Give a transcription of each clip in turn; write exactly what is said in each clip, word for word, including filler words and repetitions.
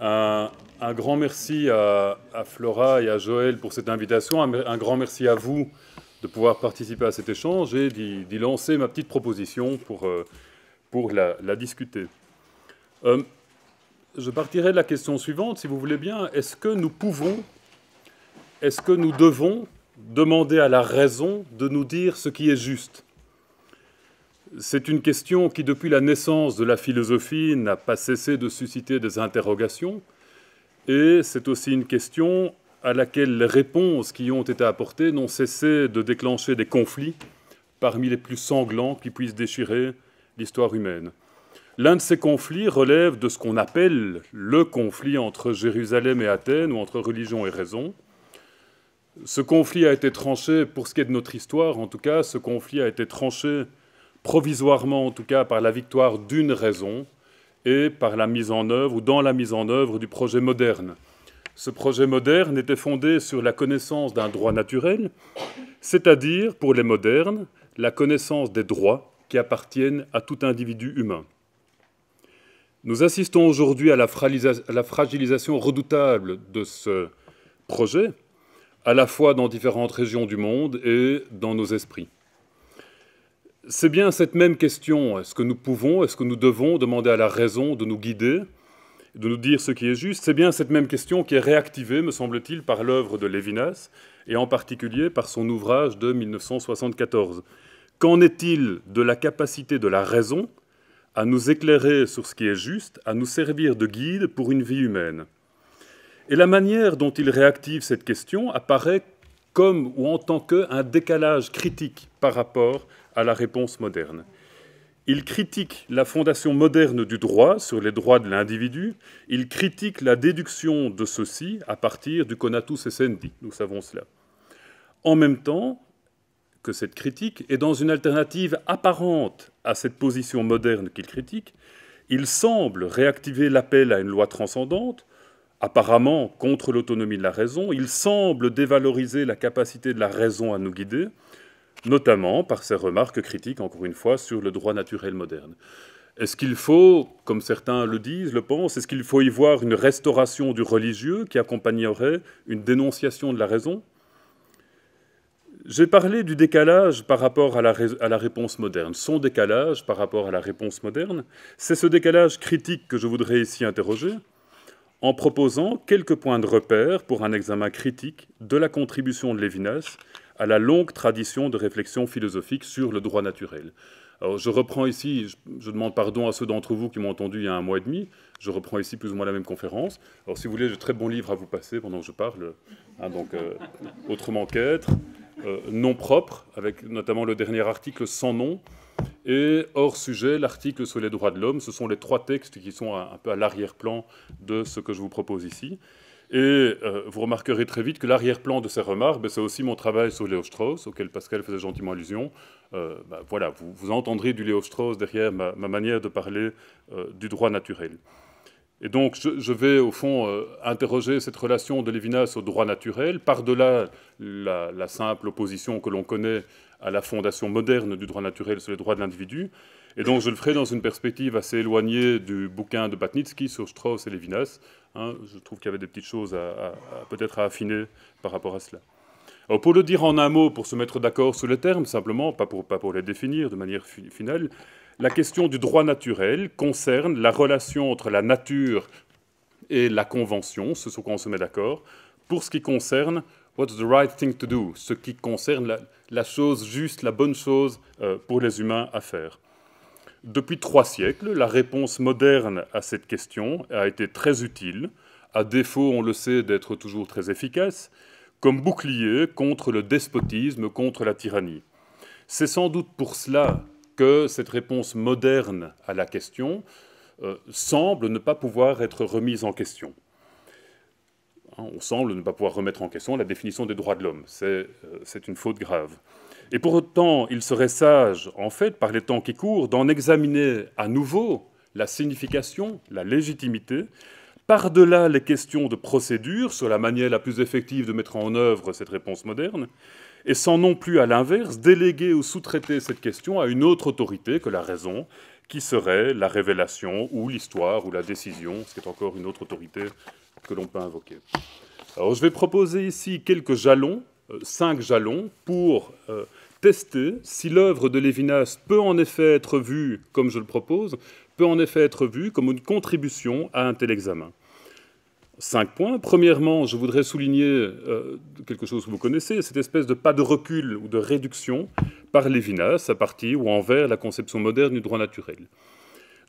Un, un grand merci à, à Flora et à Joëlle pour cette invitation. Un, un grand merci à vous de pouvoir participer à cet échange et d'y lancer ma petite proposition pour, euh, pour la, la discuter. Euh, je partirai de la question suivante, si vous voulez bien. Est-ce que nous pouvons, est-ce que nous devons demander à la raison de nous dire ce qui est juste ? C'est une question qui, depuis la naissance de la philosophie, n'a pas cessé de susciter des interrogations. Et c'est aussi une question à laquelle les réponses qui ont été apportées n'ont cessé de déclencher des conflits parmi les plus sanglants qui puissent déchirer l'histoire humaine. L'un de ces conflits relève de ce qu'on appelle le conflit entre Jérusalem et Athènes, ou entre religion et raison. Ce conflit a été tranché, pour ce qui est de notre histoire en tout cas, ce conflit a été tranché provisoirement en tout cas par la victoire d'une raison et par la mise en œuvre ou dans la mise en œuvre du projet moderne. Ce projet moderne était fondé sur la connaissance d'un droit naturel, c'est-à-dire pour les modernes, la connaissance des droits qui appartiennent à tout individu humain. Nous assistons aujourd'hui à la fragilisation redoutable de ce projet, à la fois dans différentes régions du monde et dans nos esprits. C'est bien cette même question, est-ce que nous pouvons, est-ce que nous devons demander à la raison de nous guider, de nous dire ce qui est juste, c'est bien cette même question qui est réactivée, me semble-t-il, par l'œuvre de Lévinas, et en particulier par son ouvrage de mille neuf cent soixante-quatorze. Qu'en est-il de la capacité de la raison à nous éclairer sur ce qui est juste, à nous servir de guide pour une vie humaine ? Et la manière dont il réactive cette question apparaît comme ou en tant qu'un décalage critique par rapport à la réponse moderne. Il critique la fondation moderne du droit sur les droits de l'individu, il critique la déduction de ceux-ci à partir du conatus essendi, nous savons cela. En même temps que cette critique est dans une alternative apparente à cette position moderne qu'il critique, il semble réactiver l'appel à une loi transcendante, apparemment contre l'autonomie de la raison, il semble dévaloriser la capacité de la raison à nous guider, notamment par ses remarques critiques, encore une fois, sur le droit naturel moderne. Est-ce qu'il faut, comme certains le disent, le pensent, est-ce qu'il faut y voir une restauration du religieux qui accompagnerait une dénonciation de la raison? J'ai parlé du décalage par rapport à la, à la réponse moderne. Son décalage par rapport à la réponse moderne, c'est ce décalage critique que je voudrais ici interroger, en proposant quelques points de repère pour un examen critique de la contribution de Lévinas à la longue tradition de réflexion philosophique sur le droit naturel. Alors, je reprends ici, je demande pardon à ceux d'entre vous qui m'ont entendu il y a un mois et demi, je reprends ici plus ou moins la même conférence. Alors si vous voulez, j'ai très bon livre à vous passer pendant que je parle, hein, donc euh, Autrement qu'être, euh, nom propre, avec notamment le dernier article sans nom, et hors sujet, l'article sur les droits de l'homme. Ce sont les trois textes qui sont un peu à l'arrière-plan de ce que je vous propose ici. Et euh, vous remarquerez très vite que l'arrière-plan de ces remarques, ben, c'est aussi mon travail sur Léo Strauss, auquel Pascal faisait gentiment allusion. Euh, ben, voilà, vous, vous entendrez du Léo Strauss derrière ma, ma manière de parler euh, du droit naturel. Et donc, je, je vais, au fond, euh, interroger cette relation de Lévinas au droit naturel, par-delà la, la simple opposition que l'on connaît à la fondation moderne du droit naturel sur les droits de l'individu. Et donc, je le ferai dans une perspective assez éloignée du bouquin de Batnitsky sur Strauss et Lévinas. Hein, je trouve qu'il y avait des petites choses à, à, à, peut-être à affiner par rapport à cela. Alors, pour le dire en un mot, pour se mettre d'accord sur les termes, simplement, pas pour, pas pour les définir de manière fi- finale, la question du droit naturel concerne la relation entre la nature et la convention, ce sur quoi on se met d'accord, pour ce qui concerne « what's the right thing to do », ce qui concerne la, la chose juste, la bonne chose euh, pour les humains à faire. Depuis trois siècles, la réponse moderne à cette question a été très utile, à défaut, on le sait, d'être toujours très efficace, comme bouclier contre le despotisme, contre la tyrannie. C'est sans doute pour cela que cette réponse moderne à la question euh, semble ne pas pouvoir être remise en question. On semble ne pas pouvoir remettre en question la définition des droits de l'homme. C'est euh, c'est une faute grave. Et pour autant, il serait sage, en fait, par les temps qui courent, d'en examiner à nouveau la signification, la légitimité, par-delà les questions de procédure sur la manière la plus effective de mettre en œuvre cette réponse moderne, et sans non plus, à l'inverse, déléguer ou sous-traiter cette question à une autre autorité que la raison, qui serait la révélation ou l'histoire ou la décision, ce qui est encore une autre autorité que l'on peut invoquer. Alors, je vais proposer ici quelques jalons, euh, cinq jalons, pour euh, tester si l'œuvre de Lévinas peut en effet être vue, comme je le propose, peut en effet être vue comme une contribution à un tel examen. Cinq points. Premièrement, je voudrais souligner euh, quelque chose que vous connaissez, cette espèce de pas de recul ou de réduction par Lévinas à partir ou envers la conception moderne du droit naturel.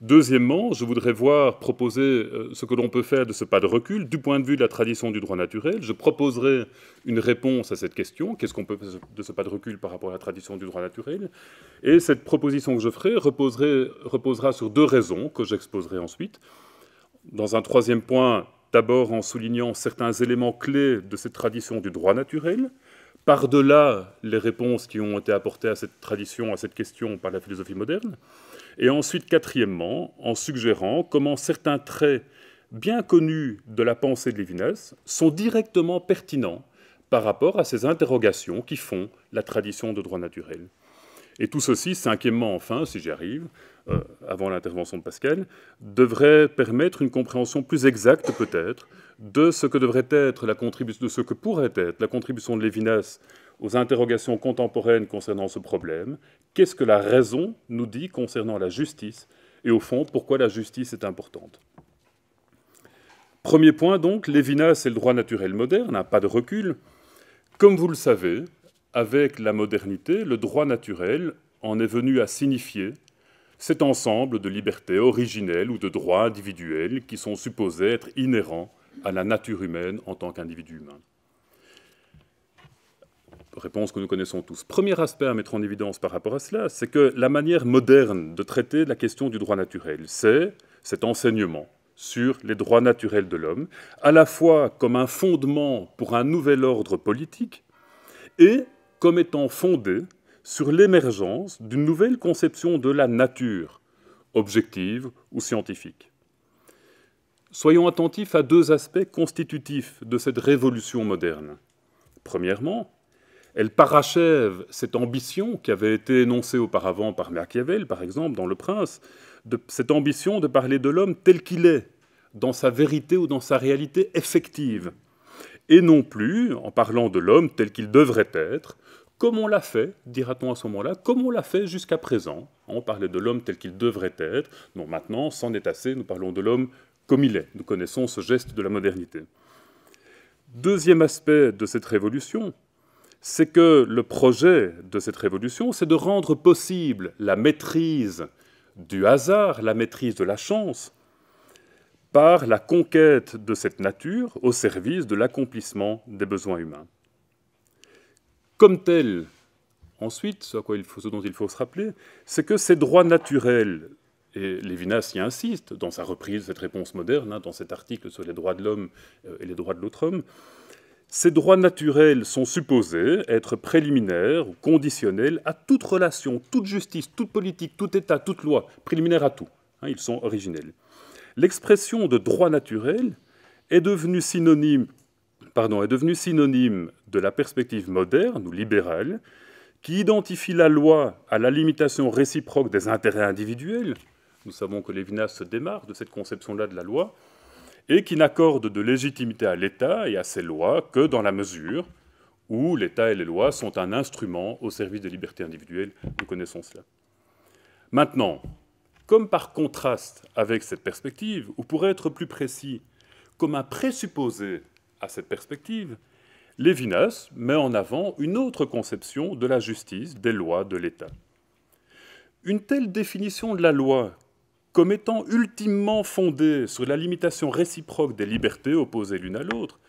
Deuxièmement, je voudrais voir proposer euh, ce que l'on peut faire de ce pas de recul du point de vue de la tradition du droit naturel. Je proposerai une réponse à cette question. Qu'est-ce qu'on peut faire de ce pas de recul par rapport à la tradition du droit naturel? Et cette proposition que je ferai reposerai, reposera sur deux raisons que j'exposerai ensuite. Dans un troisième point, d'abord en soulignant certains éléments clés de cette tradition du droit naturel, par-delà les réponses qui ont été apportées à cette tradition, à cette question par la philosophie moderne, et ensuite, quatrièmement, en suggérant comment certains traits bien connus de la pensée de Lévinas sont directement pertinents par rapport à ces interrogations qui font la tradition de droit naturel. Et tout ceci, cinquièmement, enfin, si j'y arrive, euh, avant l'intervention de Pascal, devrait permettre une compréhension plus exacte, peut-être, de ce que devrait être la contribution, de ce que pourrait être la contribution de Lévinas aux interrogations contemporaines concernant ce problème. Qu'est-ce que la raison nous dit concernant la justice et, au fond, pourquoi la justice est importante? Premier point, donc, Lévinas et le droit naturel moderne, un pas de recul. Comme vous le savez, avec la modernité, le droit naturel en est venu à signifier cet ensemble de libertés originelles ou de droits individuels qui sont supposés être inhérents à la nature humaine en tant qu'individu humain. Réponse que nous connaissons tous. Premier aspect à mettre en évidence par rapport à cela, c'est que la manière moderne de traiter la question du droit naturel, c'est cet enseignement sur les droits naturels de l'homme, à la fois comme un fondement pour un nouvel ordre politique et comme étant fondée sur l'émergence d'une nouvelle conception de la nature, objective ou scientifique. Soyons attentifs à deux aspects constitutifs de cette révolution moderne. Premièrement, elle parachève cette ambition qui avait été énoncée auparavant par Machiavel, par exemple, dans Le Prince, de cette ambition de parler de l'homme tel qu'il est, dans sa vérité ou dans sa réalité effective, et non plus en parlant de l'homme tel qu'il devrait être, comme on l'a fait, dira-t-on à ce moment-là, comme on l'a fait jusqu'à présent. On parlait de l'homme tel qu'il devrait être. Non, maintenant, c'en est assez, nous parlons de l'homme comme il est. Nous connaissons ce geste de la modernité. Deuxième aspect de cette révolution, c'est que le projet de cette révolution, c'est de rendre possible la maîtrise du hasard, la maîtrise de la chance, par la conquête de cette nature au service de l'accomplissement des besoins humains. Comme tel, ensuite, ce, à quoi il faut, ce dont il faut se rappeler, c'est que ces droits naturels, et Lévinas y insiste dans sa reprise, cette réponse moderne, hein, dans cet article sur les droits de l'homme et les droits de l'autre homme, ces droits naturels sont supposés être préliminaires ou conditionnels à toute relation, toute justice, toute politique, tout État, toute loi, préliminaires à tout. Hein, ils sont originels. L'expression de droit naturel est devenue synonyme, pardon, est devenue synonyme de la perspective moderne ou libérale qui identifie la loi à la limitation réciproque des intérêts individuels. Nous savons que Lévinas se démarre de cette conception-là de la loi et qui n'accorde de légitimité à l'État et à ses lois que dans la mesure où l'État et les lois sont un instrument au service des libertés individuelles. Nous connaissons cela. Maintenant, comme par contraste avec cette perspective, ou pour être plus précis, comme un présupposé à cette perspective, Lévinas met en avant une autre conception de la justice, des lois, de l'État. Une telle définition de la loi comme étant ultimement fondée sur la limitation réciproque des libertés opposées l'une à l'autre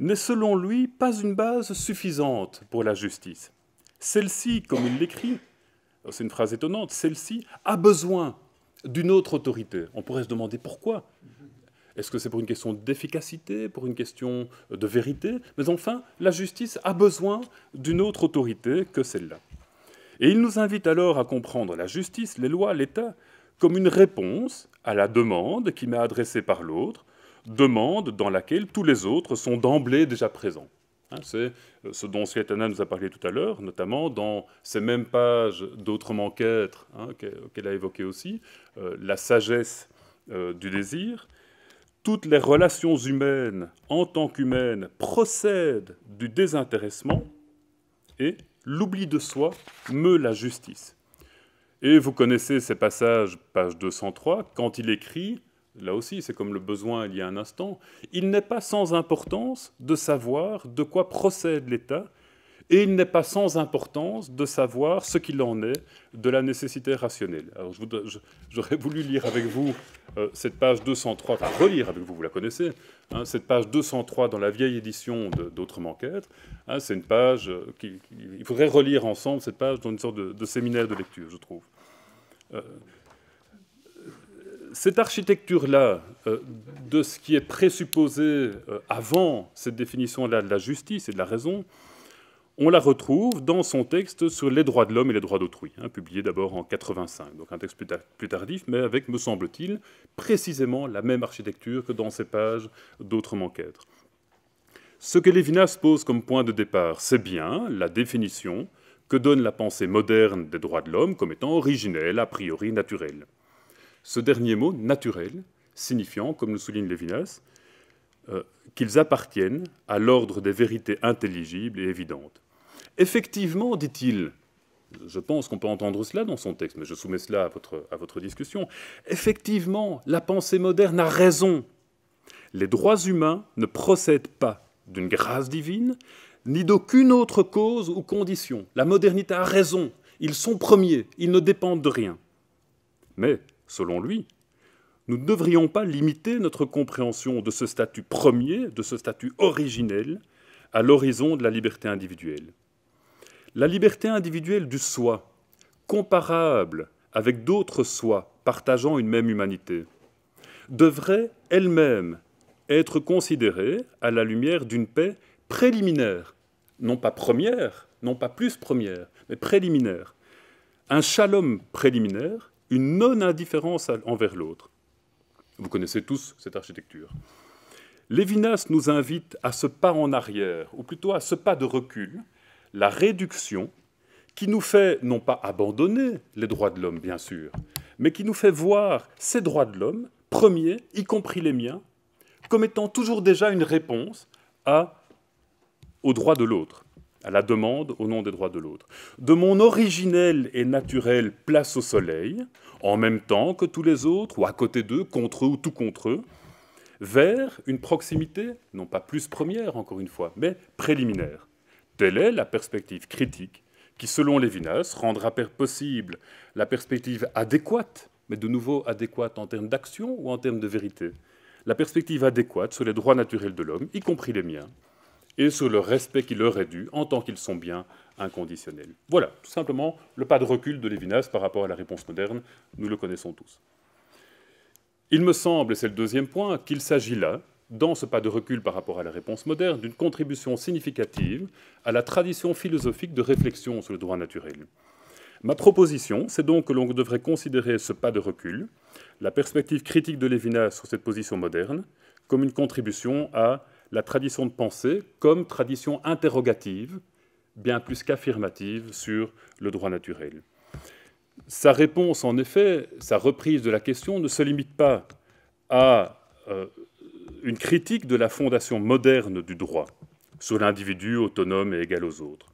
n'est selon lui pas une base suffisante pour la justice. Celle-ci, comme il l'écrit, c'est une phrase étonnante, celle-ci a besoin d'une autre autorité. On pourrait se demander pourquoi. Est-ce que c'est pour une question d'efficacité, pour une question de vérité? Mais enfin, la justice a besoin d'une autre autorité que celle-là. Et il nous invite alors à comprendre la justice, les lois, l'État, comme une réponse à la demande qui m'est adressée par l'autre, demande dans laquelle tous les autres sont d'emblée déjà présents. C'est ce dont Svetana nous a parlé tout à l'heure, notamment dans ces mêmes pages d'Autrement qu'être, hein, qu'elle a évoqué aussi, euh, la sagesse euh, du désir. Toutes les relations humaines en tant qu'humaines procèdent du désintéressement et l'oubli de soi meut la justice. Et vous connaissez ces passages, page deux cent trois, quand il écrit, là aussi c'est comme le besoin il y a un instant, il n'est pas sans importance de savoir de quoi procède l'État et il n'est pas sans importance de savoir ce qu'il en est de la nécessité rationnelle. Alors j'aurais voulu lire avec vous euh, cette page deux cent trois, enfin relire avec vous, vous la connaissez, hein, cette page deux cent trois dans la vieille édition d'Autrement qu'être, hein, c'est une page euh, qu'il qui, faudrait relire ensemble, cette page dans une sorte de, de séminaire de lecture, je trouve. Euh, Cette architecture-là, euh, de ce qui est présupposé euh, avant cette définition-là de la justice et de la raison, on la retrouve dans son texte sur les droits de l'homme et les droits d'autrui, hein, publié d'abord en quatre-vingt-cinq, donc un texte plus, ta plus tardif, mais avec, me semble-t-il, précisément la même architecture que dans ces pages d'Autrement qu'être. Ce que Lévinas pose comme point de départ, c'est bien la définition que donne la pensée moderne des droits de l'homme comme étant originelle, a priori naturelle. Ce dernier mot, naturel, signifiant, comme le souligne Lévinas, euh, qu'ils appartiennent à l'ordre des vérités intelligibles et évidentes. Effectivement, dit-il, je pense qu'on peut entendre cela dans son texte, mais je soumets cela à votre, à votre discussion, effectivement, la pensée moderne a raison. Les droits humains ne procèdent pas d'une grâce divine, ni d'aucune autre cause ou condition. La modernité a raison, ils sont premiers, ils ne dépendent de rien. Mais, selon lui, nous ne devrions pas limiter notre compréhension de ce statut premier, de ce statut originel, à l'horizon de la liberté individuelle. La liberté individuelle du soi, comparable avec d'autres soi partageant une même humanité, devrait elle-même être considérée à la lumière d'une paix préliminaire, non pas première, non pas plus première, mais préliminaire. Un shalom préliminaire, une non-indifférence envers l'autre. Vous connaissez tous cette architecture. Lévinas nous invite à ce pas en arrière, ou plutôt à ce pas de recul, la réduction, qui nous fait non pas abandonner les droits de l'homme, bien sûr, mais qui nous fait voir ces droits de l'homme, premiers, y compris les miens, comme étant toujours déjà une réponse à, aux droits de l'autre, à la demande au nom des droits de l'autre. De mon originel et naturel place au soleil, en même temps que tous les autres, ou à côté d'eux, contre eux ou tout contre eux, vers une proximité, non pas plus première encore une fois, mais préliminaire. Telle est la perspective critique qui, selon Lévinas, rendra possible la perspective adéquate, mais de nouveau adéquate en termes d'action ou en termes de vérité, la perspective adéquate sur les droits naturels de l'homme, y compris les miens, et sur le respect qui leur est dû en tant qu'ils sont bien inconditionnels. Voilà, tout simplement, le pas de recul de Lévinas par rapport à la réponse moderne, nous le connaissons tous. Il me semble, et c'est le deuxième point, qu'il s'agit là, dans ce pas de recul par rapport à la réponse moderne, d'une contribution significative à la tradition philosophique de réflexion sur le droit naturel. Ma proposition, c'est donc que l'on devrait considérer ce pas de recul, la perspective critique de Lévinas sur cette position moderne, comme une contribution à la tradition de pensée comme tradition interrogative, bien plus qu'affirmative, sur le droit naturel. Sa réponse, en effet, sa reprise de la question ne se limite pas à euh, une critique de la fondation moderne du droit sur l'individu autonome et égal aux autres.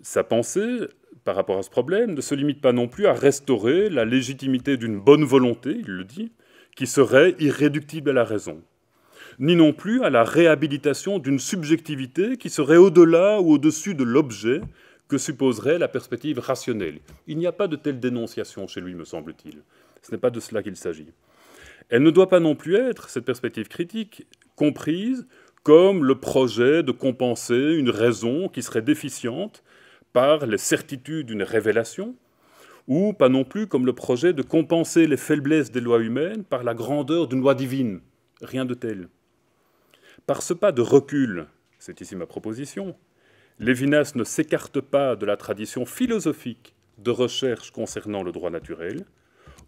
Sa pensée, par rapport à ce problème, ne se limite pas non plus à restaurer la légitimité d'une bonne volonté, il le dit, qui serait irréductible à la raison, ni non plus à la réhabilitation d'une subjectivité qui serait au-delà ou au-dessus de l'objet que supposerait la perspective rationnelle. Il n'y a pas de telle dénonciation chez lui, me semble-t-il. Ce n'est pas de cela qu'il s'agit. Elle ne doit pas non plus être, cette perspective critique, comprise comme le projet de compenser une raison qui serait déficiente par les certitudes d'une révélation, ou pas non plus comme le projet de compenser les faiblesses des lois humaines par la grandeur d'une loi divine. Rien de tel. Par ce pas de recul, c'est ici ma proposition, Lévinas ne s'écarte pas de la tradition philosophique de recherche concernant le droit naturel.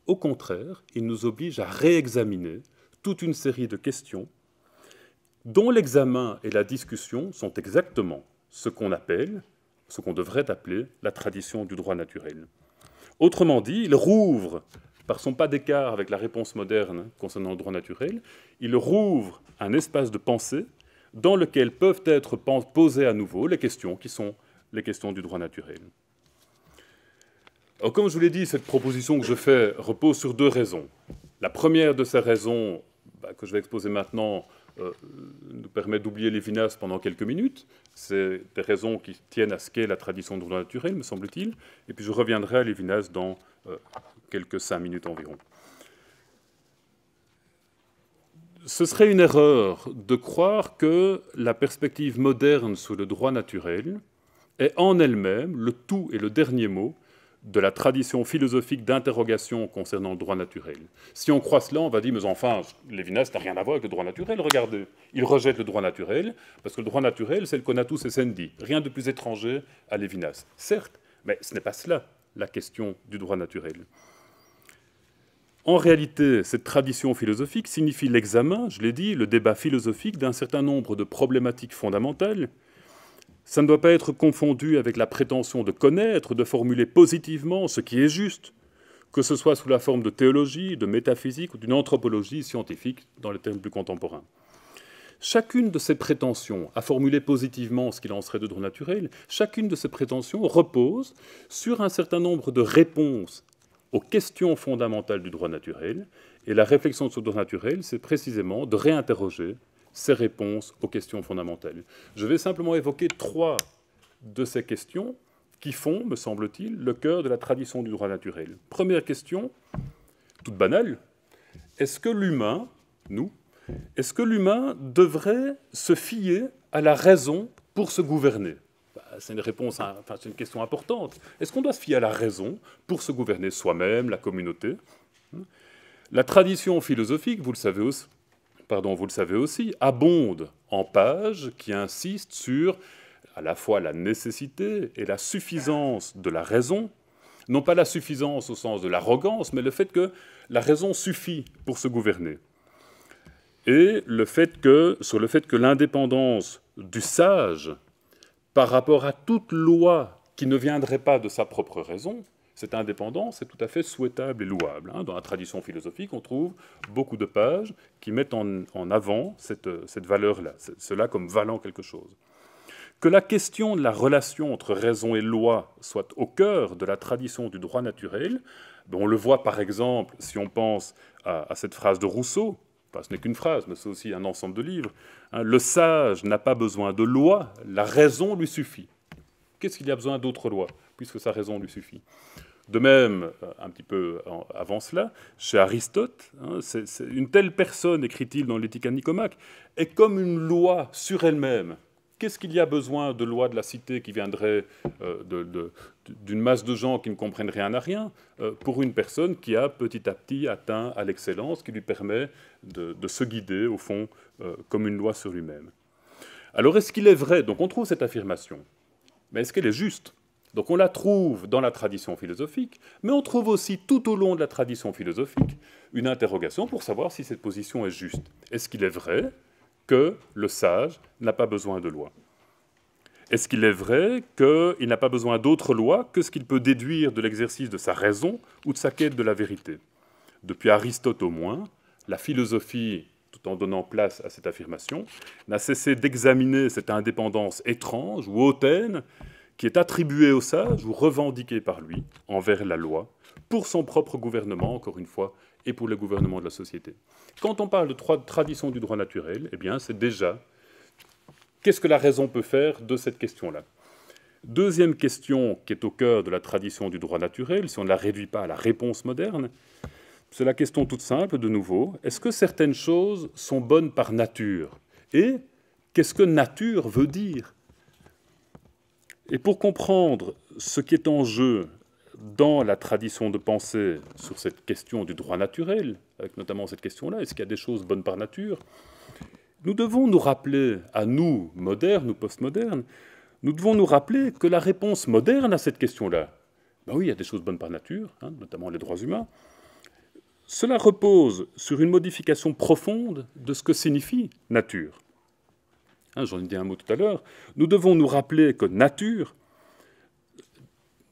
Au contraire, il nous oblige à réexaminer toute une série de questions dont l'examen et la discussion sont exactement ce qu'on appelle, ce qu'on devrait appeler la tradition du droit naturel. Autrement dit, il rouvre, par son pas d'écart avec la réponse moderne concernant le droit naturel, il rouvre un espace de pensée dans lequel peuvent être posées à nouveau les questions qui sont les questions du droit naturel. Alors, comme je vous l'ai dit, cette proposition que je fais repose sur deux raisons. La première de ces raisons, bah, que je vais exposer maintenant, Euh, nous permet d'oublier Lévinas pendant quelques minutes. C'est des raisons qui tiennent à ce qu'est la tradition du droit naturel, me semble-t-il. Et puis je reviendrai à Lévinas dans euh, quelques cinq minutes environ. Ce serait une erreur de croire que la perspective moderne sur le droit naturel est en elle-même le tout et le dernier mot de la tradition philosophique d'interrogation concernant le droit naturel. Si on croit cela, on va dire, mais enfin, Lévinas n'a rien à voir avec le droit naturel, regardez. Il rejette le droit naturel, parce que le droit naturel, c'est le conatus essendi. Rien de plus étranger à Lévinas. Certes, mais ce n'est pas cela, la question du droit naturel. En réalité, cette tradition philosophique signifie l'examen, je l'ai dit, le débat philosophique d'un certain nombre de problématiques fondamentales. Ça ne doit pas être confondu avec la prétention de connaître, de formuler positivement ce qui est juste, que ce soit sous la forme de théologie, de métaphysique ou d'une anthropologie scientifique dans les termes plus contemporains. Chacune de ces prétentions à formuler positivement ce qu'il en serait de droit naturel, chacune de ces prétentions repose sur un certain nombre de réponses aux questions fondamentales du droit naturel, et la réflexion sur le droit naturel, c'est précisément de réinterroger ces réponses aux questions fondamentales. Je vais simplement évoquer trois de ces questions qui font, me semble-t-il, le cœur de la tradition du droit naturel. Première question, toute banale, est-ce que l'humain, nous, est-ce que l'humain devrait se fier à la raison pour se gouverner ? C'est une réponse, à, enfin, c'est une question importante. Est-ce qu'on doit se fier à la raison pour se gouverner soi-même, la communauté ? La tradition philosophique, vous le savez aussi, Pardon, vous le savez aussi, abonde en pages qui insistent sur à la fois la nécessité et la suffisance de la raison, non pas la suffisance au sens de l'arrogance, mais le fait que la raison suffit pour se gouverner. Et le fait que, sur le fait que l'indépendance du sage par rapport à toute loi qui ne viendrait pas de sa propre raison, cette indépendance est tout à fait souhaitable et louable. Dans la tradition philosophique, on trouve beaucoup de pages qui mettent en avant cette, cette valeur-là, cela comme valant quelque chose. Que la question de la relation entre raison et loi soit au cœur de la tradition du droit naturel, on le voit par exemple si on pense à, à cette phrase de Rousseau, enfin, ce n'est qu'une phrase, mais c'est aussi un ensemble de livres, le sage n'a pas besoin de loi, la raison lui suffit. Qu'est-ce qu'il y a besoin d'autres lois, puisque sa raison lui suffit ? De même, un petit peu avant cela, chez Aristote, hein, c'est, c'est une telle personne, écrit-il dans l'Éthique à Nicomaque, est comme une loi sur elle-même. Qu'est-ce qu'il y a besoin de loi de la cité qui viendrait euh, de, de, d'une masse de gens qui ne comprennent rien à rien euh, pour une personne qui a petit à petit atteint à l'excellence, qui lui permet de, de se guider, au fond, euh, comme une loi sur lui-même. Alors, est-ce qu'il est vrai ? Donc, on trouve cette affirmation. Mais est-ce qu'elle est juste ? Donc on la trouve dans la tradition philosophique, mais on trouve aussi tout au long de la tradition philosophique une interrogation pour savoir si cette position est juste. Est-ce qu'il est vrai que le sage n'a pas besoin de loi ? Est-ce qu'il est vrai qu'il n'a pas besoin d'autre loi que ce qu'il peut déduire de l'exercice de sa raison ou de sa quête de la vérité ? Depuis Aristote au moins, la philosophie, tout en donnant place à cette affirmation, n'a cessé d'examiner cette indépendance étrange ou hautaine qui est attribué au sage ou revendiqué par lui envers la loi, pour son propre gouvernement, encore une fois, et pour le gouvernement de la société. Quand on parle de tradition du droit naturel, eh bien, c'est déjà qu'est-ce que la raison peut faire de cette question-là. Deuxième question qui est au cœur de la tradition du droit naturel, si on ne la réduit pas à la réponse moderne, c'est la question toute simple, de nouveau, est-ce que certaines choses sont bonnes par nature ? Et qu'est-ce que nature veut dire ? Et pour comprendre ce qui est en jeu dans la tradition de pensée sur cette question du droit naturel, avec notamment cette question-là, est-ce qu'il y a des choses bonnes par nature ? Nous devons nous rappeler, à nous, modernes ou postmodernes, nous devons nous rappeler que la réponse moderne à cette question-là, ben oui, il y a des choses bonnes par nature, hein, notamment les droits humains, cela repose sur une modification profonde de ce que signifie nature. hein, j'en ai dit un mot tout à l'heure, nous devons nous rappeler que nature,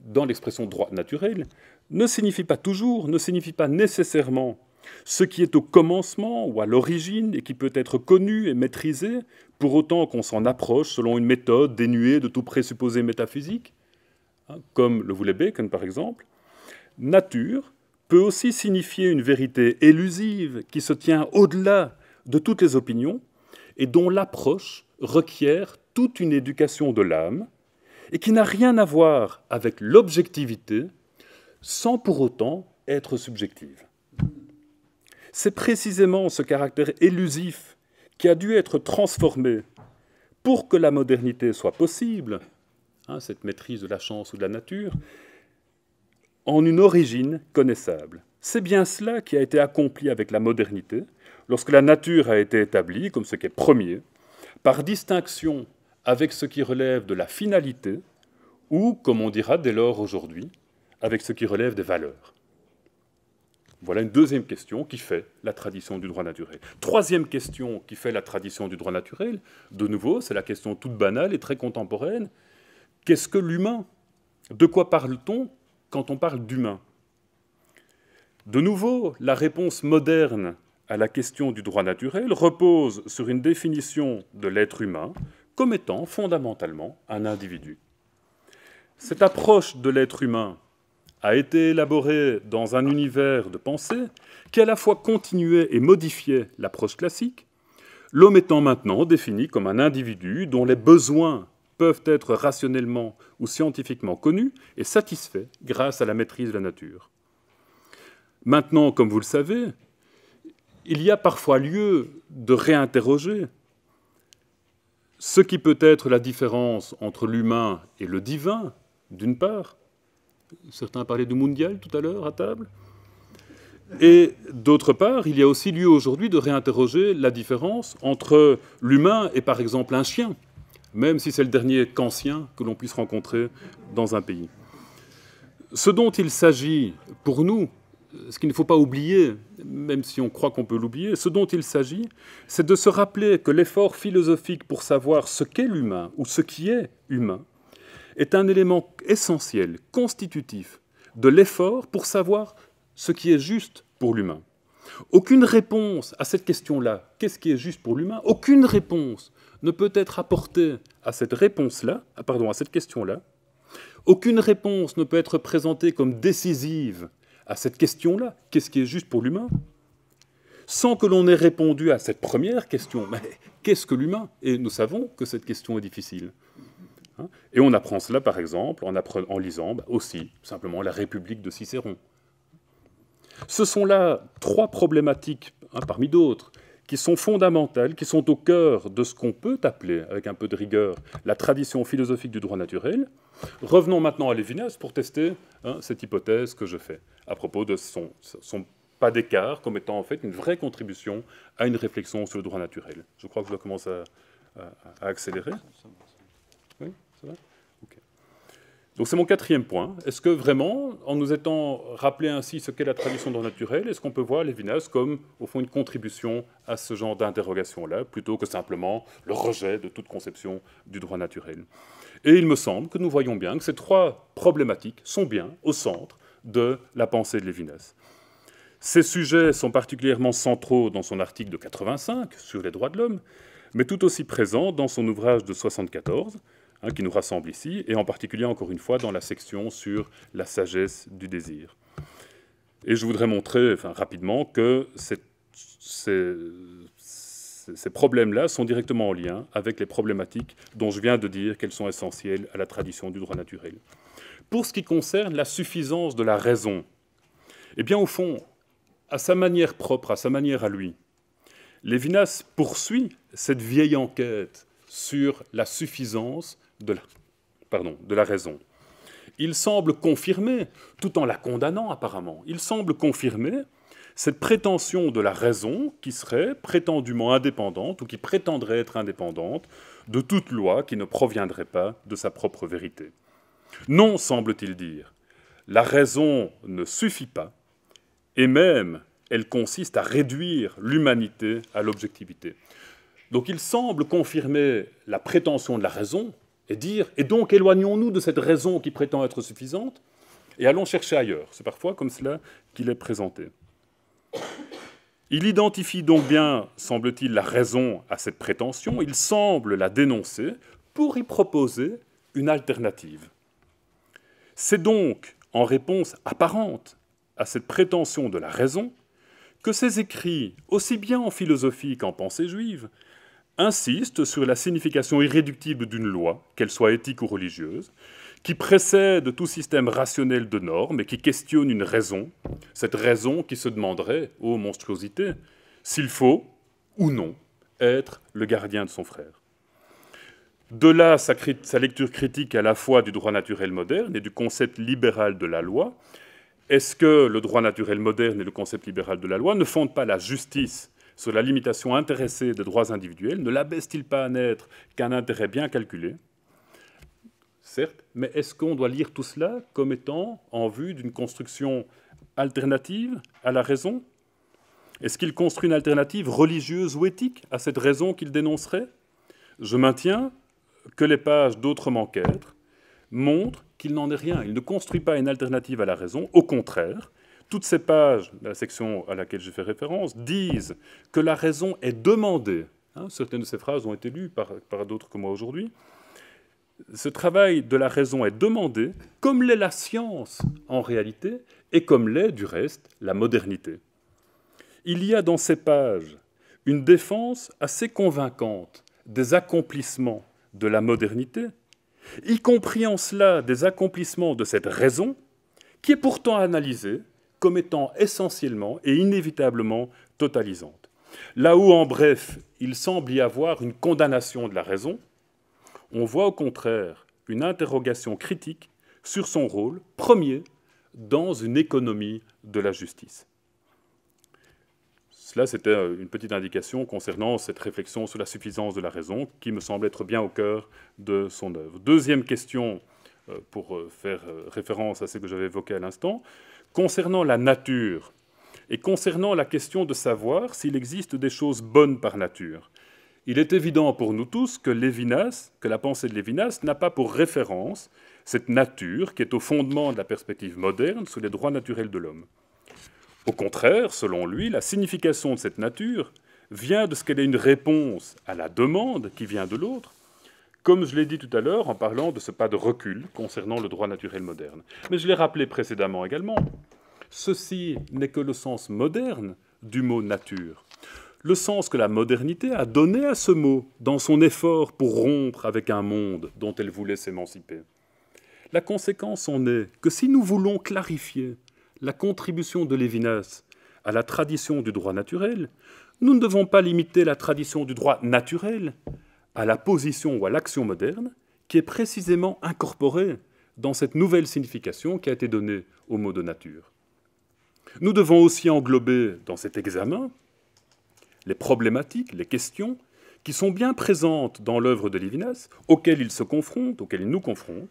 dans l'expression droit naturel, ne signifie pas toujours, ne signifie pas nécessairement ce qui est au commencement ou à l'origine et qui peut être connu et maîtrisé, pour autant qu'on s'en approche selon une méthode dénuée de tout présupposé métaphysique, hein, comme le voulait Bacon par exemple. Nature peut aussi signifier une vérité élusive qui se tient au-delà de toutes les opinions et dont l'approche requiert toute une éducation de l'âme et qui n'a rien à voir avec l'objectivité sans pour autant être subjective. C'est précisément ce caractère élusif qui a dû être transformé pour que la modernité soit possible, hein, cette maîtrise de la chance ou de la nature, en une origine connaissable. C'est bien cela qui a été accompli avec la modernité, lorsque la nature a été établie, comme ce qui est premier, par distinction avec ce qui relève de la finalité, ou, comme on dira dès lors aujourd'hui, avec ce qui relève des valeurs. Voilà une deuxième question qui fait la tradition du droit naturel. Troisième question qui fait la tradition du droit naturel, de nouveau, c'est la question toute banale et très contemporaine. Qu'est-ce que l'humain? De quoi parle-t-on quand on parle d'humain? De nouveau, la réponse moderne à la question du droit naturel repose sur une définition de l'être humain comme étant fondamentalement un individu. Cette approche de l'être humain a été élaborée dans un univers de pensée qui à la fois continuait et modifiait l'approche classique, l'homme étant maintenant défini comme un individu dont les besoins peuvent être rationnellement ou scientifiquement connus et satisfaits grâce à la maîtrise de la nature. Maintenant, comme vous le savez, il y a parfois lieu de réinterroger ce qui peut être la différence entre l'humain et le divin, d'une part, certains parlaient du mondial tout à l'heure à table, et d'autre part, il y a aussi lieu aujourd'hui de réinterroger la différence entre l'humain et par exemple un chien, même si c'est le dernier kantien que l'on puisse rencontrer dans un pays. Ce dont il s'agit pour nous, ce qu'il ne faut pas oublier, même si on croit qu'on peut l'oublier, ce dont il s'agit, c'est de se rappeler que l'effort philosophique pour savoir ce qu'est l'humain ou ce qui est humain est un élément essentiel, constitutif, de l'effort pour savoir ce qui est juste pour l'humain. Aucune réponse à cette question-là, qu'est-ce qui est juste pour l'humain? Aucune réponse ne peut être apportée à cette réponse-là, pardon, à cette question-là. Aucune réponse ne peut être présentée comme décisive à cette question-là, qu'est-ce qui est juste pour l'humain? Sans que l'on ait répondu à cette première question, mais qu'est-ce que l'humain? Et nous savons que cette question est difficile. Et on apprend cela, par exemple, en, en lisant bah, aussi, simplement, La République de Cicéron. Ce sont là trois problématiques, hein, parmi d'autres, qui sont fondamentales, qui sont au cœur de ce qu'on peut appeler, avec un peu de rigueur, la tradition philosophique du droit naturel. Revenons maintenant à Lévinas pour tester hein, cette hypothèse que je fais à propos de son, son pas d'écart comme étant en fait une vraie contribution à une réflexion sur le droit naturel. Je crois que je commence à, à, à accélérer. Oui, ça va ? Okay. Donc c'est mon quatrième point. Est-ce que vraiment, en nous étant rappelé ainsi ce qu'est la tradition du droit naturel, est-ce qu'on peut voir Lévinas comme, au fond, une contribution à ce genre d'interrogation-là, plutôt que simplement le rejet de toute conception du droit naturel? Et il me semble que nous voyons bien que ces trois problématiques sont bien au centre de la pensée de Lévinas. Ces sujets sont particulièrement centraux dans son article de quatre-vingt-cinq sur les droits de l'homme, mais tout aussi présents dans son ouvrage de soixante-quatorze, Hein, qui nous rassemble ici, et en particulier, encore une fois, dans la section sur la sagesse du désir. Et je voudrais montrer enfin, rapidement que ces, ces, ces problèmes-là sont directement en lien avec les problématiques dont je viens de dire qu'elles sont essentielles à la tradition du droit naturel. Pour ce qui concerne la suffisance de la raison, eh bien, au fond, à sa manière propre, à sa manière à lui, Lévinas poursuit cette vieille enquête sur la suffisance De la, pardon, de la raison. Il semble confirmer, tout en la condamnant apparemment, il semble confirmer cette prétention de la raison qui serait prétendument indépendante ou qui prétendrait être indépendante de toute loi qui ne proviendrait pas de sa propre vérité. Non, semble-t-il dire, la raison ne suffit pas et même elle consiste à réduire l'humanité à l'objectivité. Donc il semble confirmer la prétention de la raison et dire « et donc éloignons-nous de cette raison qui prétend être suffisante et allons chercher ailleurs ». C'est parfois comme cela qu'il est présenté. Il identifie donc bien, semble-t-il, la raison à cette prétention, il semble la dénoncer pour y proposer une alternative. C'est donc en réponse apparente à cette prétention de la raison que ses écrits, aussi bien en philosophie qu'en pensée juive, insistent sur la signification irréductible d'une loi, qu'elle soit éthique ou religieuse, qui précède tout système rationnel de normes et qui questionne une raison, cette raison qui se demanderait, ô monstruosité, s'il faut ou non être le gardien de son frère. De là sa, sa lecture critique à la fois du droit naturel moderne et du concept libéral de la loi. Est-ce que le droit naturel moderne et le concept libéral de la loi ne fondent pas la justice sur la limitation intéressée des droits individuels? Ne l'abaisse-t-il pas à n'être qu'un intérêt bien calculé? Certes, mais est-ce qu'on doit lire tout cela comme étant en vue d'une construction alternative à la raison? Est-ce qu'il construit une alternative religieuse ou éthique à cette raison qu'il dénoncerait? Je maintiens que les pages d'Autrement qu'être montrent qu'il n'en est rien. Il ne construit pas une alternative à la raison. Au contraire, toutes ces pages, la section à laquelle j'ai fait référence, disent que la raison est demandée. Hein, certaines de ces phrases ont été lues par, par d'autres que moi aujourd'hui. Ce travail de la raison est demandé, comme l'est la science en réalité, et comme l'est, du reste, la modernité. Il y a dans ces pages une défense assez convaincante des accomplissements de la modernité, y compris en cela des accomplissements de cette raison, qui est pourtant analysée comme étant essentiellement et inévitablement totalisante. Là où, en bref, il semble y avoir une condamnation de la raison, on voit au contraire une interrogation critique sur son rôle premier dans une économie de la justice. Cela, c'était une petite indication concernant cette réflexion sur la suffisance de la raison qui me semble être bien au cœur de son œuvre. Deuxième question, pour faire référence à ce que j'avais évoqué à l'instant, concernant la nature et concernant la question de savoir s'il existe des choses bonnes par nature. Il est évident pour nous tous que Lévinas, que la pensée de Lévinas n'a pas pour référence cette nature qui est au fondement de la perspective moderne sur les droits naturels de l'homme. Au contraire, selon lui, la signification de cette nature vient de ce qu'elle est une réponse à la demande qui vient de l'autre, comme je l'ai dit tout à l'heure en parlant de ce pas de recul concernant le droit naturel moderne. Mais je l'ai rappelé précédemment également, ceci n'est que le sens moderne du mot « nature ». Le sens que la modernité a donné à ce mot dans son effort pour rompre avec un monde dont elle voulait s'émanciper. La conséquence en est que si nous voulons clarifier la contribution de Lévinas à la tradition du droit naturel, nous ne devons pas limiter la tradition du droit naturel à la position ou à l'action moderne qui est précisément incorporée dans cette nouvelle signification qui a été donnée au mot de nature. Nous devons aussi englober dans cet examen les problématiques, les questions qui sont bien présentes dans l'œuvre de Lévinas, auxquelles il se confronte, auxquelles il nous confronte,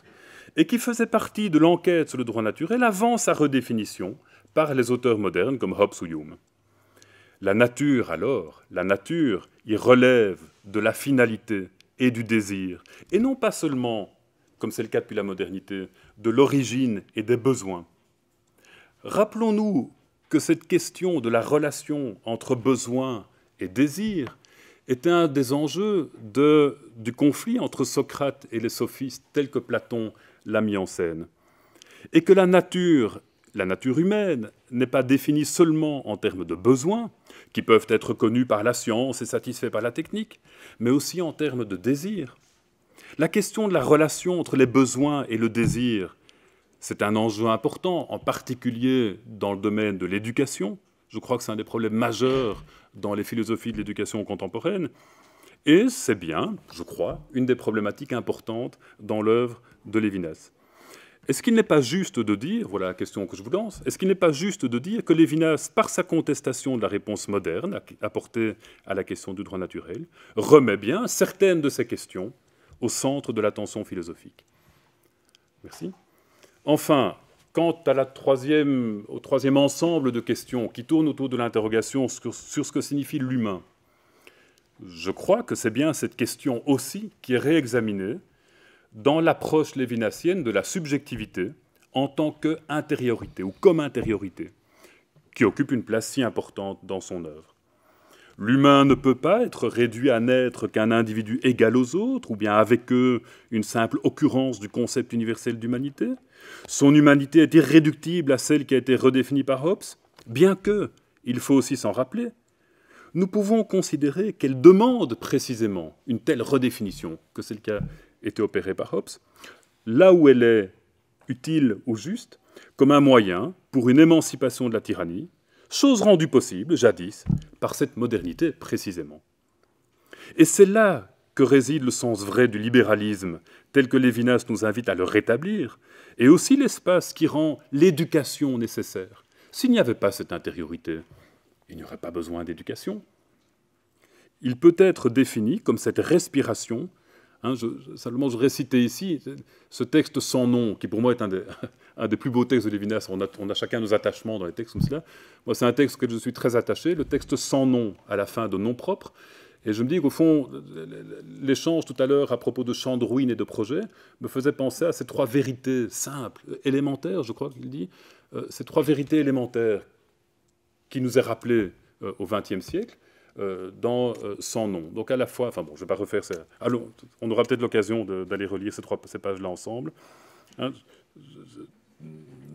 et qui faisait partie de l'enquête sur le droit naturel avant sa redéfinition par les auteurs modernes comme Hobbes ou Hume. La nature, alors, la nature y relève de la finalité et du désir, et non pas seulement, comme c'est le cas depuis la modernité, de l'origine et des besoins. Rappelons-nous que cette question de la relation entre besoin et désir était un des enjeux de, du conflit entre Socrate et les sophistes tel que Platon l'a mis en scène. Et que la nature, la nature humaine, n'est pas définie seulement en termes de besoins, qui peuvent être connus par la science et satisfaits par la technique, mais aussi en termes de désir. La question de la relation entre les besoins et le désir, c'est un enjeu important, en particulier dans le domaine de l'éducation. Je crois que c'est un des problèmes majeurs dans les philosophies de l'éducation contemporaine. Et c'est bien, je crois, une des problématiques importantes dans l'œuvre de Lévinas. Est-ce qu'il n'est pas juste de dire, voilà la question que je vous lance, est-ce qu'il n'est pas juste de dire que Lévinas, par sa contestation de la réponse moderne apportée à la question du droit naturel, remet bien certaines de ces questions au centre de l'attention philosophique? Merci. Enfin, quant à la troisième, au troisième ensemble de questions qui tournent autour de l'interrogation sur, sur ce que signifie l'humain, je crois que c'est bien cette question aussi qui est réexaminée dans l'approche lévinassienne de la subjectivité en tant qu'intériorité ou comme intériorité, qui occupe une place si importante dans son œuvre. L'humain ne peut pas être réduit à n'être qu'un individu égal aux autres, ou bien avec eux une simple occurrence du concept universel d'humanité. Son humanité est irréductible à celle qui a été redéfinie par Hobbes, bien que, il faut aussi s'en rappeler, nous pouvons considérer qu'elle demande précisément une telle redéfinition que celle qui a été opérée par Hobbes, là où elle est utile ou juste, comme un moyen pour une émancipation de la tyrannie, chose rendue possible, jadis, par cette modernité précisément. Et c'est là que réside le sens vrai du libéralisme, tel que Lévinas nous invite à le rétablir, et aussi l'espace qui rend l'éducation nécessaire. S'il n'y avait pas cette intériorité, il n'y aurait pas besoin d'éducation. Il peut être défini comme cette respiration. Hein, je, simplement, je récitais ici ce texte sans nom, qui pour moi est un des, un des plus beaux textes de Lévinas. On a, on a chacun nos attachements dans les textes comme cela. Moi, c'est un texte que je suis très attaché, le texte sans nom, à la fin de nom propre. Et je me dis qu'au fond, l'échange tout à l'heure à propos de champs de ruines et de projets me faisait penser à ces trois vérités simples, élémentaires, je crois qu'il dit, euh, ces trois vérités élémentaires qui nous est rappelée euh, au vingtième siècle. Euh, dans euh, sans nom. Donc à la fois, enfin bon, je ne vais pas refaire ça. Allons, on aura peut-être l'occasion d'aller relire ces trois ces pages-là ensemble. Hein, je, je,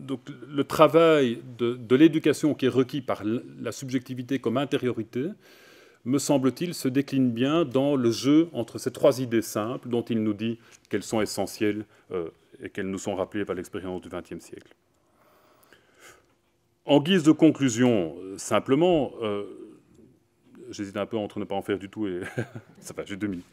donc le travail de, de l'éducation qui est requis par la subjectivité comme intériorité, me semble-t-il, se décline bien dans le jeu entre ces trois idées simples dont il nous dit qu'elles sont essentielles euh, et qu'elles nous sont rappelées par l'expérience du vingtième siècle. En guise de conclusion, simplement. Euh, J'hésite un peu entre ne pas en faire du tout et ça va, j'ai deux minutes.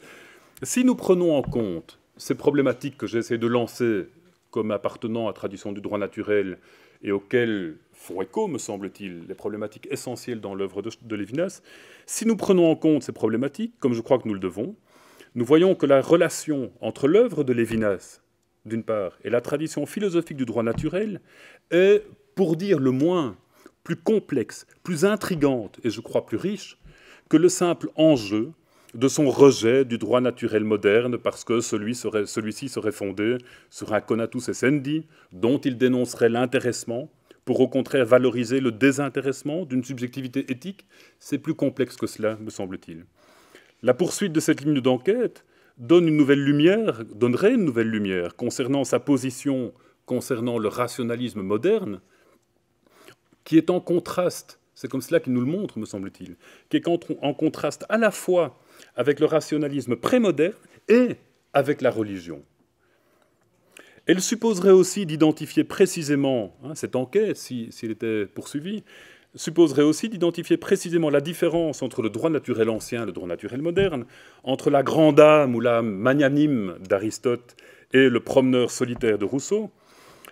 Si nous prenons en compte ces problématiques que j'essaie de lancer comme appartenant à la tradition du droit naturel et auxquelles font écho, me semble-t-il, les problématiques essentielles dans l'œuvre de, de Lévinas, si nous prenons en compte ces problématiques, comme je crois que nous le devons, nous voyons que la relation entre l'œuvre de Lévinas, d'une part, et la tradition philosophique du droit naturel est, pour dire le moins, plus complexe, plus intrigante et je crois plus riche, que le simple enjeu de son rejet du droit naturel moderne parce que celui-ci serait, celui-ci serait fondé sur un conatus essendi dont il dénoncerait l'intéressement pour au contraire valoriser le désintéressement d'une subjectivité éthique, c'est plus complexe que cela, me semble-t-il. La poursuite de cette ligne d'enquête donne une nouvelle lumière, donnerait une nouvelle lumière concernant sa position, concernant le rationalisme moderne, qui est en contraste. C'est comme cela qu'il nous le montre, me semble-t-il, qui est en contraste à la fois avec le rationalisme prémoderne et avec la religion. Elle supposerait aussi d'identifier précisément, hein, cette enquête, si, si elle était poursuivie, supposerait aussi d'identifier précisément la différence entre le droit naturel ancien et le droit naturel moderne, entre la grande âme ou l'âme magnanime d'Aristote et le promeneur solitaire de Rousseau.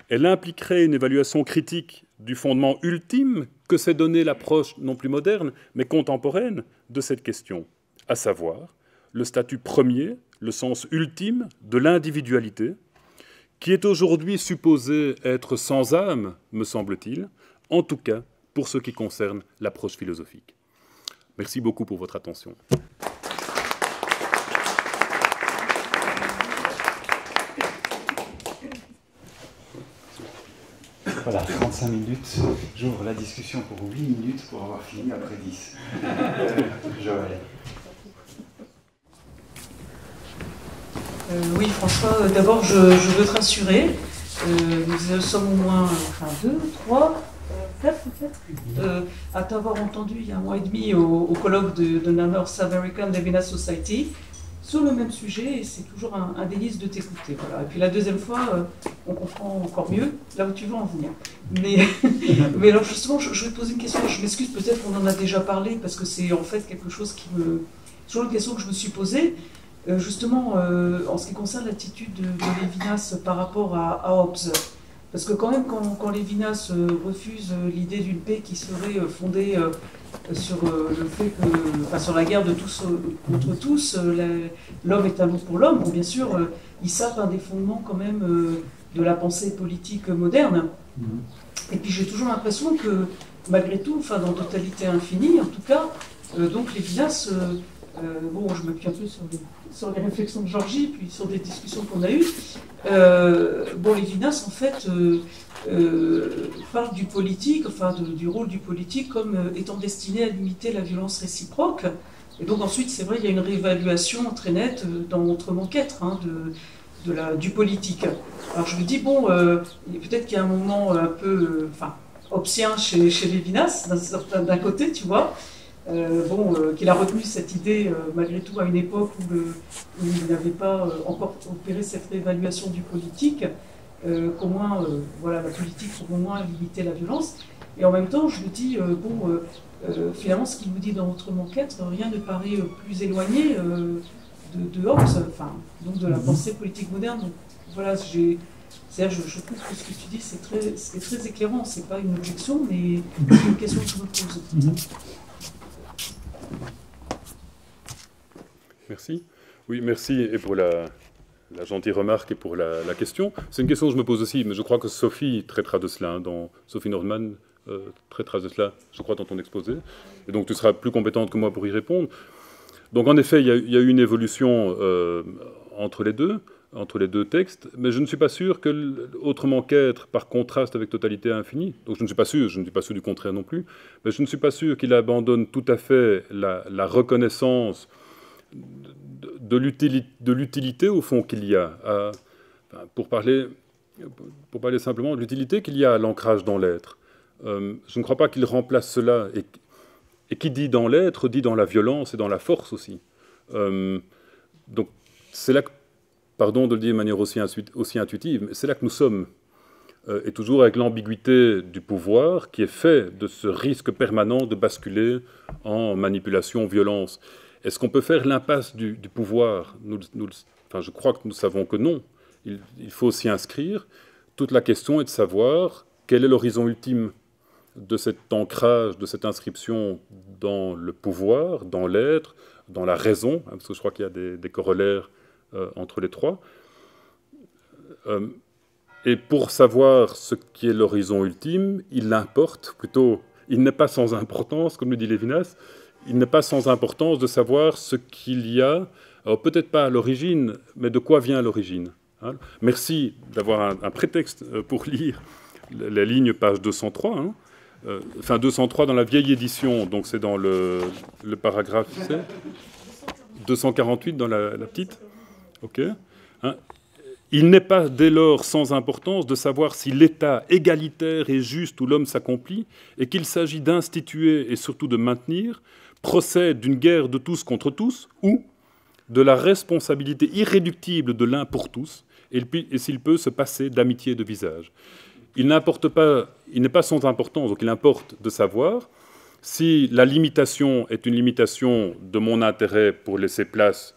Elle impliquerait une évaluation critique du fondement ultime que s'est donnée l'approche non plus moderne, mais contemporaine de cette question, à savoir le statut premier, le sens ultime de l'individualité, qui est aujourd'hui supposé être sans âme, me semble-t-il, en tout cas pour ce qui concerne l'approche philosophique. Merci beaucoup pour votre attention. Voilà, trente-cinq minutes. J'ouvre la discussion pour huit minutes pour avoir fini après dix. Euh, Joëlle. Euh, oui, François, d'abord, je, je veux te rassurer. Euh, nous sommes au moins, enfin, deux, trois, quatre peut-être, euh, à t'avoir entendu il y a un mois et demi au, au colloque de, de la North American Levinas Society sur le même sujet, et c'est toujours un, un délice de t'écouter. Voilà. Et puis la deuxième fois, euh, on comprend encore mieux là où tu veux en venir. Mais, mais alors justement, je, je vais te poser une question, je m'excuse, peut-être qu'on en a déjà parlé, parce que c'est en fait quelque chose qui me... C'est toujours une question que je me suis posée, euh, justement, euh, en ce qui concerne l'attitude de, de Lévinas par rapport à, à Hobbes. Parce que quand même, quand, quand Lévinas euh, refuse euh, l'idée d'une paix qui serait euh, fondée euh, sur euh, le fait que, enfin, sur la guerre de tous euh, contre tous, euh, l'homme est amour pour l'homme, bon, bien sûr, euh, il sape un des fondements quand même euh, de la pensée politique moderne. Mm-hmm. Et puis j'ai toujours l'impression que, malgré tout, enfin, dans Totalité et Infini, en tout cas, euh, donc Lévinas euh, Euh, bon, je m'appuie un peu sur les, sur les réflexions de Georgie, puis sur des discussions qu'on a eues. Euh, bon, Lévinas, en fait, euh, euh, parle du politique, enfin, de, du rôle du politique comme euh, étant destiné à limiter la violence réciproque. Et donc, ensuite, c'est vrai, il y a une réévaluation très nette euh, dans Autrement qu'être, hein, de, de la, du politique. Alors, je me dis, bon, euh, peut-être qu'il y a un moment un peu, enfin, euh, hobbesien chez, chez Lévinas, d'un côté, tu vois. Euh, bon, euh, qu'il a retenu cette idée euh, malgré tout à une époque où, le, où il n'avait pas euh, encore opéré cette réévaluation du politique, euh, qu'au moins, euh, voilà, la politique pour au moins limiter la violence. Et en même temps, je me dis, euh, bon, euh, euh, finalement, ce qu'il nous dit dans Autrement qu'être, rien ne paraît euh, plus éloigné euh, de, de Hobbes, enfin, donc de la pensée politique moderne. Donc, voilà, j'ai. C'est-à-dire, je, je trouve que ce que tu dis, c'est très, c'est très éclairant. C'est pas une objection, mais c'est une question que je me pose. Mm-hmm. Merci. Oui, merci et pour la, la gentille remarque et pour la, la question. C'est une question que je me pose aussi, mais je crois que Sophie traitera de cela, hein, dans, Sophie Nordman euh, traitera de cela, je crois, dans ton exposé. Et donc, tu seras plus compétente que moi pour y répondre. Donc, en effet, il y, y a eu une évolution euh, entre les deux, entre les deux textes, mais je ne suis pas sûr que, autrement qu'être, par contraste avec Totalité et Infini, donc je ne suis pas sûr, je ne suis pas sûr du contraire non plus, mais je ne suis pas sûr qu'il abandonne tout à fait la, la reconnaissance de l'utilité, au fond, qu'il y a, à, pour, parler, pour parler simplement de l'utilité qu'il y a à l'ancrage dans l'être. Euh, je ne crois pas qu'il remplace cela, et, et qui dit dans l'être, dit dans la violence et dans la force aussi. Euh, donc, c'est là que, pardon de le dire de manière aussi, aussi intuitive, mais c'est là que nous sommes, euh, et toujours avec l'ambiguïté du pouvoir qui est fait de ce risque permanent de basculer en manipulation, violence. Est-ce qu'on peut faire l'impasse du, du pouvoir nous, nous, enfin, je crois que nous savons que non. Il, il faut s'y inscrire. Toute la question est de savoir quel est l'horizon ultime de cet ancrage, de cette inscription dans le pouvoir, dans l'être, dans la raison, hein, parce que je crois qu'il y a des, des corollaires euh, entre les trois. Euh, et pour savoir ce qui est l'horizon ultime, il importe plutôt, il n'est pas sans importance, comme le dit Lévinas, il n'est pas sans importance de savoir ce qu'il y a, alors peut-être pas à l'origine, mais de quoi vient l'origine. Hein, merci d'avoir un, un prétexte pour lire la ligne page deux cent trois, hein, euh, enfin deux cent trois dans la vieille édition, donc c'est dans le, le paragraphe deux cent quarante-huit dans la, la petite. Ok. Hein, il n'est pas dès lors sans importance de savoir si l'état égalitaire et juste où l'homme s'accomplit et qu'il s'agit d'instituer et surtout de maintenir procède d'une guerre de tous contre tous ou de la responsabilité irréductible de l'un pour tous, et, et s'il peut se passer d'amitié de visage. Il n'importe pas, il n'est pas sans importance, donc il importe de savoir si la limitation est une limitation de mon intérêt pour laisser place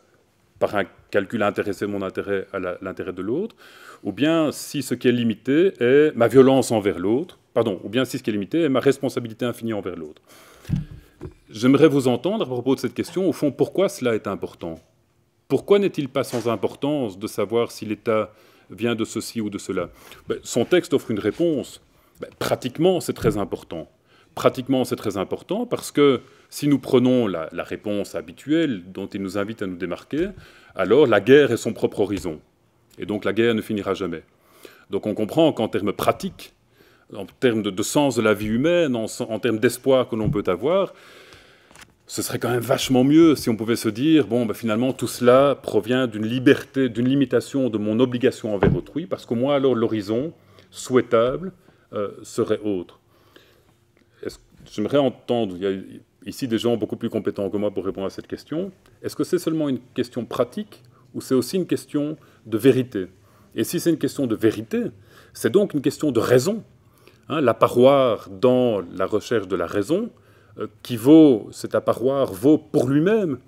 par un calcul intéressé mon intérêt à l'intérêt de l'autre, ou bien si ce qui est limité est ma violence envers l'autre, pardon, ou bien si ce qui est limité est ma responsabilité infinie envers l'autre. J'aimerais vous entendre à propos de cette question, au fond, pourquoi cela est important? Pourquoi n'est-il pas sans importance de savoir si l'État vient de ceci ou de cela? Ben, son texte offre une réponse. Ben, pratiquement, c'est très important. Pratiquement, c'est très important parce que si nous prenons la, la réponse habituelle dont il nous invite à nous démarquer, alors la guerre est son propre horizon. Et donc la guerre ne finira jamais. Donc on comprend qu'en termes pratiques, en termes de, de sens de la vie humaine, en, en termes d'espoir que l'on peut avoir, ce serait quand même vachement mieux si on pouvait se dire, bon, ben finalement, tout cela provient d'une liberté, d'une limitation de mon obligation envers autrui, parce qu'au moins, alors, l'horizon souhaitable euh, serait autre. J'aimerais entendre, il y a ici des gens beaucoup plus compétents que moi pour répondre à cette question, est-ce que c'est seulement une question pratique ou c'est aussi une question de vérité? Et si c'est une question de vérité, c'est donc une question de raison. Hein, l'apparoir dans la recherche de la raison, qui vaut, cet apparoir vaut pour lui-même,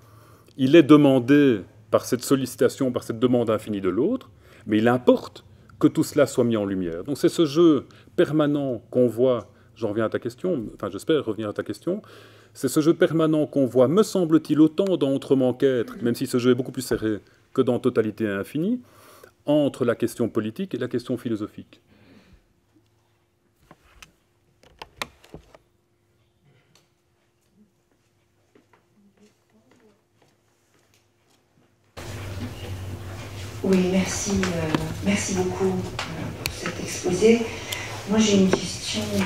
il est demandé par cette sollicitation, par cette demande infinie de l'autre, mais il importe que tout cela soit mis en lumière. Donc c'est ce jeu permanent qu'on voit, j'en reviens à ta question, enfin j'espère revenir à ta question, c'est ce jeu permanent qu'on voit, me semble-t-il, autant dans Autrement qu'être, même si ce jeu est beaucoup plus serré que dans Totalité et Infini, entre la question politique et la question philosophique. Oui, merci, euh, merci beaucoup euh, pour cet exposé. Moi, j'ai une question euh,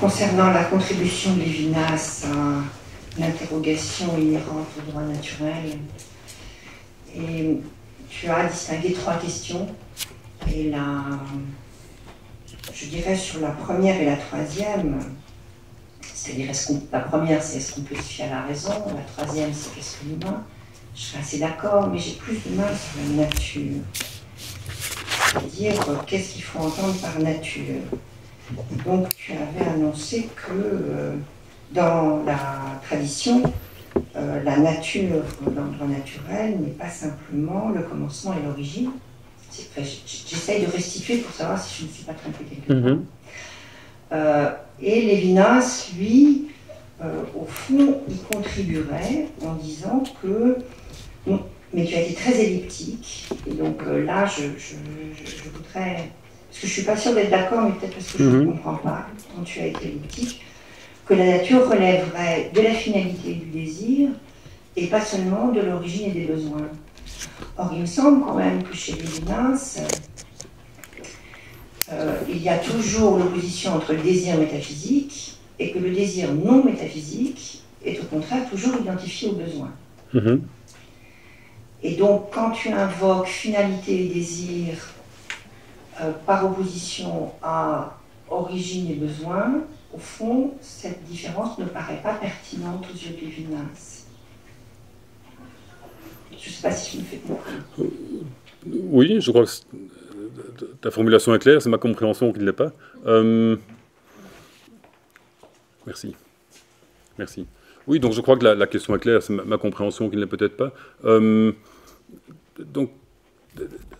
concernant la contribution de Lévinas à l'interrogation inhérente au droit naturel. Et tu as distingué trois questions. Et la, je dirais sur la première et la troisième, c'est-à-dire est-ce qu'on, la première, c'est est-ce qu'on peut se fier à la raison, la troisième, c'est qu'est-ce que l'humain. Je serais assez d'accord, mais j'ai plus de mal sur la nature. C'est-à-dire, qu'est-ce qu'il faut entendre par nature? Donc, tu avais annoncé que euh, dans la tradition, euh, la nature, dans le droit naturel, n'est pas simplement le commencement et l'origine. J'essaye de restituer pour savoir si je ne suis pas trompée quelque part. Mm-hmm. euh, et Lévinas, lui, euh, au fond, il contribuerait en disant que... Bon, mais tu as été très elliptique, et donc euh, là, je, je, je, je voudrais... Parce que je ne suis pas sûre d'être d'accord, mais peut-être parce que mm-hmm. je ne comprends pas, quand tu as été elliptique, que la nature relèverait de la finalité du désir, et pas seulement de l'origine et des besoins. Or, il me semble quand même que chez Lévinas, euh, il y a toujours l'opposition entre le désir métaphysique et que le désir non métaphysique est au contraire toujours identifié au besoin. Mmh. Et donc, quand tu invoques finalité et désir euh, par opposition à origine et besoin, au fond, cette différence ne paraît pas pertinente aux yeux de Lévinas. Je ne sais pas si je me fais comprendre. Oui, je crois que ta formulation est claire, c'est ma compréhension qui ne l'est pas. Euh... Merci. Merci. Oui, donc je crois que la, la question est claire, c'est ma, ma compréhension qui ne l'est peut-être pas. Euh... Donc,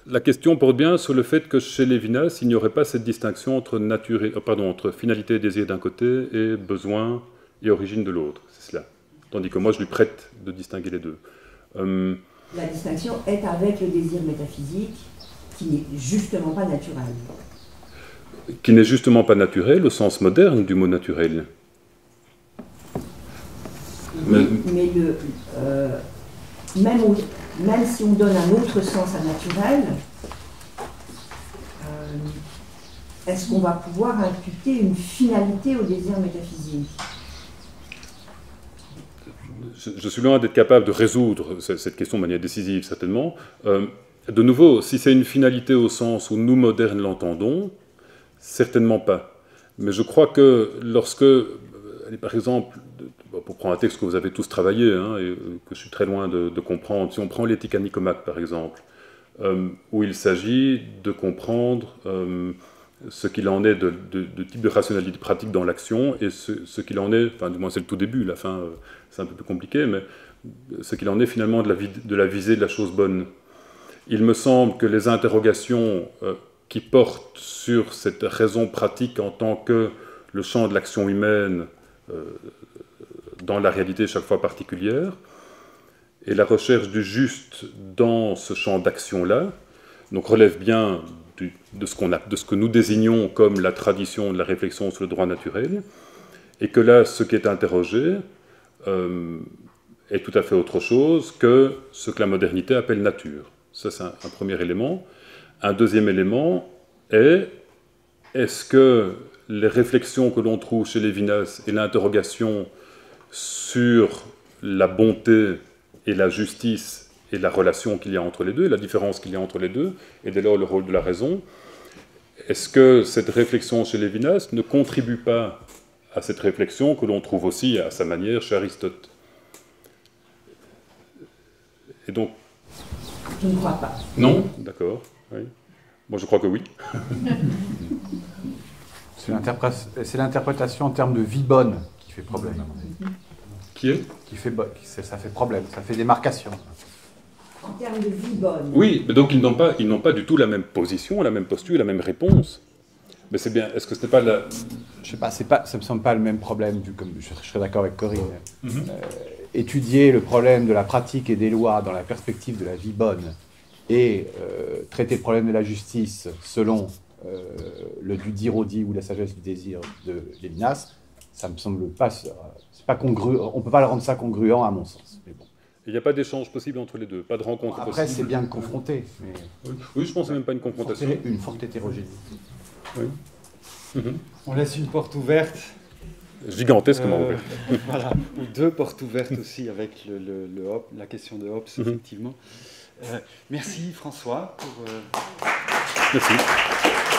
la question porte bien sur le fait que chez Lévinas, il n'y aurait pas cette distinction entre, nature et... Pardon, entre finalité et désir d'un côté et besoin et origine de l'autre. C'est cela. Tandis que moi, je lui prête de distinguer les deux. Euh... La distinction est avec le désir métaphysique qui n'est justement pas naturel. Qui n'est justement pas naturel au sens moderne du mot naturel. Mais, mais, mais le, euh, même, même si on donne un autre sens à naturel, euh, est-ce qu'on va pouvoir imputer une finalité au désir métaphysique ? Je suis loin d'être capable de résoudre cette question de manière décisive, certainement. Euh, de nouveau, si c'est une finalité au sens où nous, modernes, l'entendons, certainement pas. Mais je crois que lorsque, allez, par exemple, pour prendre un texte que vous avez tous travaillé, hein, et que je suis très loin de, de comprendre, si on prend l'Éthique à Nicomaque, par exemple, euh, où il s'agit de comprendre euh, ce qu'il en est de, de, de type de rationalité pratique dans l'action, et ce, ce qu'il en est, enfin, du moins c'est le tout début, la fin... Euh, c'est un peu plus compliqué, mais ce qu'il en est finalement de la, de la visée de la chose bonne. Il me semble que les interrogations euh, qui portent sur cette raison pratique en tant que le champ de l'action humaine euh, dans la réalité chaque fois particulière, et la recherche du juste dans ce champ d'action-là, donc relève bien du, de, ce qu'on a, de ce que nous désignons comme la tradition de la réflexion sur le droit naturel, et que là, ce qui est interrogé, Euh, est tout à fait autre chose que ce que la modernité appelle nature. Ça, c'est un, un premier élément. Un deuxième élément est, est-ce que les réflexions que l'on trouve chez Lévinas et l'interrogation sur la bonté et la justice et la relation qu'il y a entre les deux, la différence qu'il y a entre les deux, et dès lors le rôle de la raison, est-ce que cette réflexion chez Lévinas ne contribue pas à cette réflexion que l'on trouve aussi, à sa manière, chez Aristote. Et donc... Je ne crois pas. Non ? D'accord. Oui. Moi, je crois que oui. C'est l'interprétation en termes de vie bonne qui fait problème. Qui est ? Qui fait bo... Ça fait problème, ça fait démarcation. En termes de vie bonne. Oui, mais donc ils n'ont pas, ils n'ont pas du tout la même position, la même posture, la même réponse. Mais c'est bien, est-ce que ce n'est pas la... Je sais pas, pas, ça me semble pas le même problème, vu comme je, je serais d'accord avec Corinne. Mm-hmm. euh, étudier le problème de la pratique et des lois dans la perspective de la vie bonne et euh, traiter le problème de la justice selon euh, le du dire au dit ou la sagesse du désir de Lévinas, ça me semble pas... C'est pas congru, on peut pas le rendre ça congruent à mon sens. Mais bon. Il n'y a pas d'échange possible entre les deux, pas de rencontre bon, après, possible. Après, c'est bien de confronter. Mais... Oui. oui, je pense que c'est même pas une confrontation. C'est une forte hétérogénéité. Oui. Mm-hmm. On laisse une porte ouverte. Gigantesquement euh, ouverte. Voilà. Ou deux portes ouvertes aussi avec le, le, le Hobbes, la question de Hobbes, mm-hmm. effectivement. Euh, merci François pour... Euh... Merci.